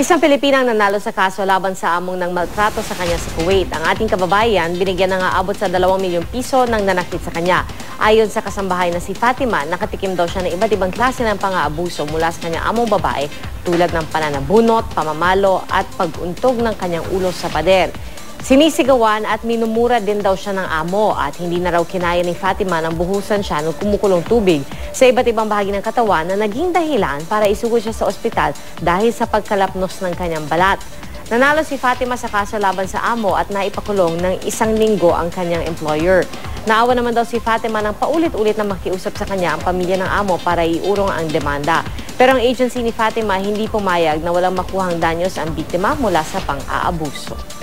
Isang Pilipinang nanalo sa kaso laban sa among ng maltrato sa kanya sa Kuwait. Ang ating kababayan, binigyan ng aabot sa 2 milyong piso ng nanakit sa kanya. Ayon sa kasambahay na si Fatima, nakatikim daw siya ng iba't ibang klase ng pang-aabuso mula sa kanyang among babae tulad ng pananabunot, pamamalo at pag-untog ng kanyang ulo sa pader. Sinisigawan at minumura din daw siya ng amo at hindi na raw kinaya ni Fatima nang buhusan siya ng kumukulong tubig sa iba't ibang bahagi ng katawan na naging dahilan para isugod siya sa ospital dahil sa pagkalapnos ng kanyang balat. Nanalo si Fatima sa kaso laban sa amo at naipakulong ng 1 linggo ang kanyang employer. Naawa naman daw si Fatima nang paulit-ulit na makiusap sa kanya ang pamilya ng amo para iurong ang demanda. Pero ang agency ni Fatima hindi pumayag na walang makuhang danyos ang biktima mula sa pang-aabuso.